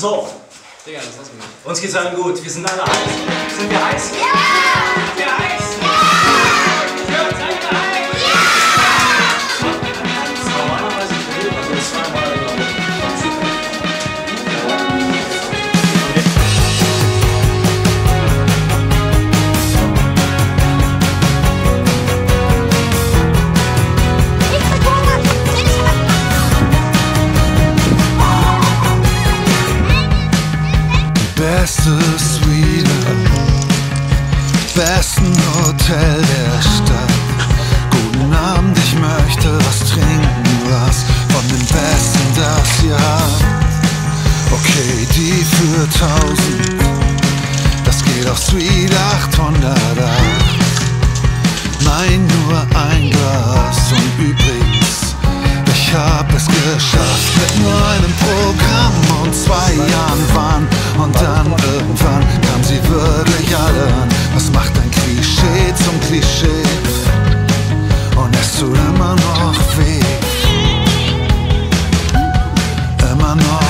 So, Digga, das lassen wir. Uns geht's allen gut. Wir sind alle heiß. Sind wir heiß? Ja! Sind wir heiß? Ja! Ja, seid ihr heiß? Ja! Normalerweise reden wir das zweimal, glaube Beste Suite, besten Hotel der Stadt. Guten Abend, ich möchte was trinken, was von dem Besten, das ihr habt. Okay, die für 1000, das geht auf Suite 808. Nein, nur ein Glas und übrigens, ich hab es geschafft mit nur einem Programm und 2 Jahren Wahn. Und dann irgendwann kamen sie wirklich alle an. Was macht ein Klischee zum Klischee? Und es tut immer noch weh. Immer noch.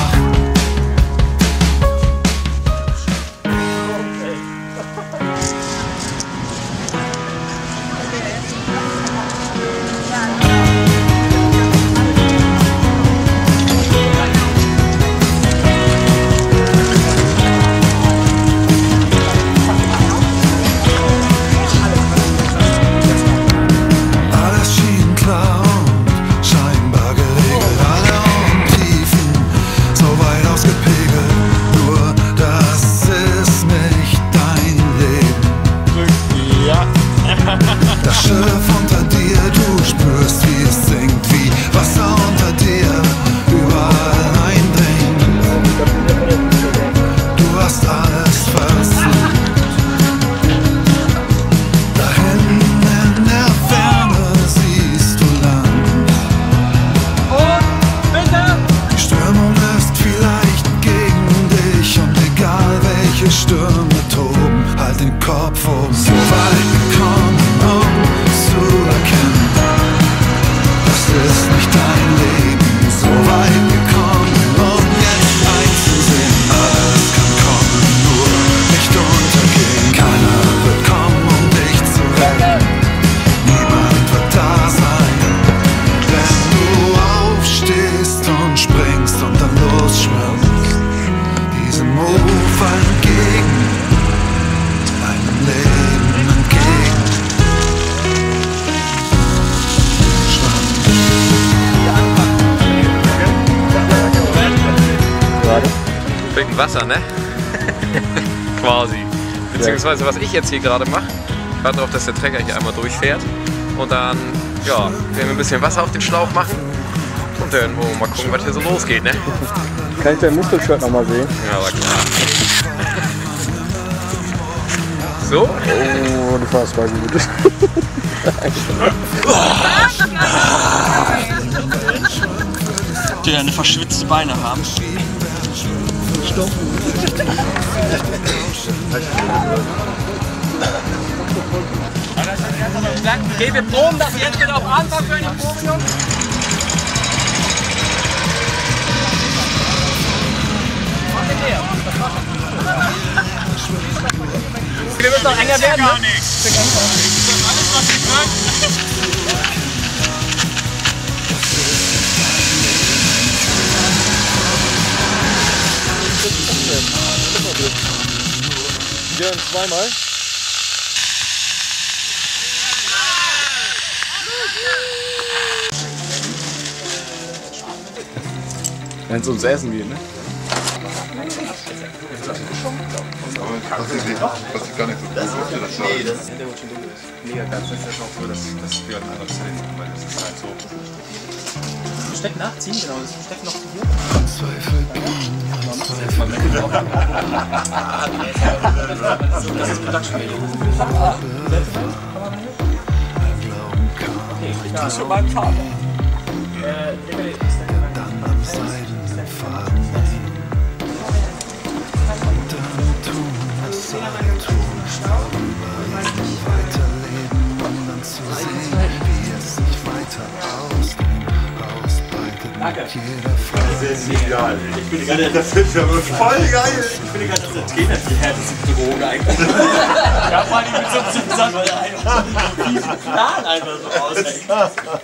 Das Schiff unter dir, du spürst, wie es sinkt, wie Wasser unter dir überall eindringt. Du hast alles versucht. Dahin in der Ferne siehst du Land. Und bitte! Die Stürmung ist vielleicht gegen dich und egal welche Stürme toben, halt den Kopf oben. So weit gekommen. Wegen Wasser, ne? Quasi. Beziehungsweise was ich jetzt hier gerade mache, ich warte darauf, dass der Trecker hier einmal durchfährt und dann, ja, werden wir ein bisschen Wasser auf den Schlauch machen und dann wollen wir mal gucken, was hier so losgeht, ne? Kann ich dein Muskelshirt nochmal sehen? Ja, aber klar. So? Oh, du fährst mal gut. Die eine verschwitzte Beine haben. Okay, wir proben das jetzt wieder auf Anfang für eine Probe, Jungs. Wir müssen noch enger werden, ne? Das ist alles, was ihr könnt. Björn, zweimal. Wenn es ums Essen geht, ne? Was ich gar nicht so gut wusste, das war. Nee, das ist mega ganz. Das ist ja schon so, dass Björn einfach zählt, weil das ist halt so. Versteck nachziehen, genau. Das Versteck noch hier. Das ist Production-Video. Okay, ich bin schon beim Faden. Dann am Seidenfaden. Dann tun, was soll tun. Über ihn weiterleben, um dann zu sehen, wie es sich weiter ausdehnt. Ausbreitet mit jeder Frage. Semi-geil. Ich bin gerade, das ist ja voll geil. Ich bin gerade, dass der Trainer die härteste Droge eigentlich ist. Ja, vor allem mit so einem Zusammenhang, weil er einfach so einen tiefen Plan einfach so aushängt.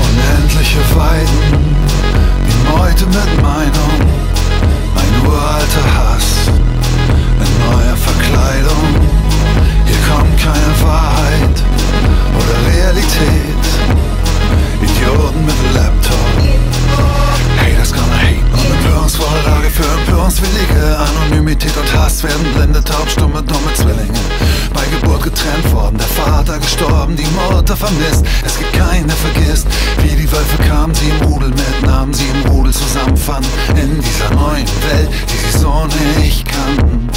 Unendliche Weiden, wie heute mit Meinung, ein uralter Hass in neuer Verkleidung. Hier kommt keine Wahrheit oder Realität, Idioten mit Laptop. Haters gonna hate. Und empörungsvolle Lage für Empörungswillige, Anonymität und Hass werden blinde, taub, stumme, dumme Zwillinge. Bei Geburt getrennt worden, der Vater gestorben, die Mutter vermisst. Es gibt keinen, der vergisst, wie die Wölfe kamen, sie im Rudel mitnahmen, sie im Rudel zusammenfanden. In dieser neuen Welt, die sie so nicht kannten.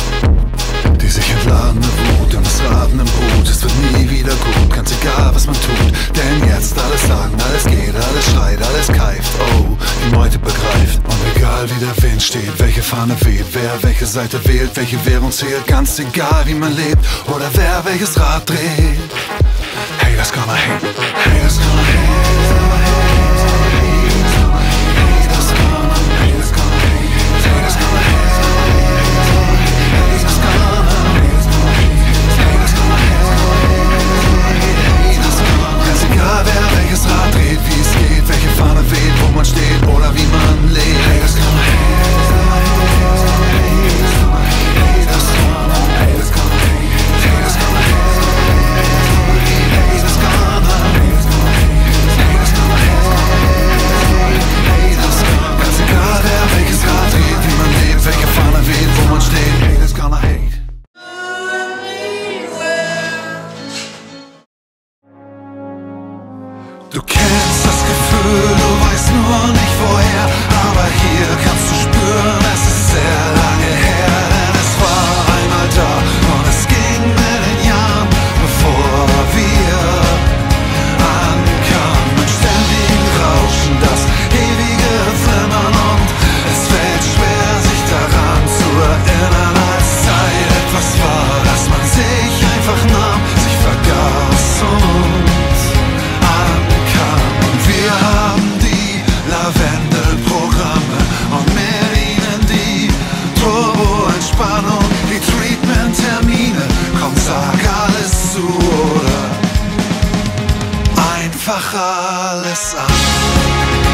Die sich entladene Wut und das Raten im Boot, es wird nie wieder gut, ganz egal was man tut. Denn jetzt alles sagen, alles geht, alles schreit, alles keift, oh, die Meute begreift. Und egal wie der Wind steht, welche Fahne weht, wer welche Seite wählt, welche Währung zählt, ganz egal wie man lebt oder wer welches Rad dreht. Hey, das kann man hate, hey, das kann man alles an.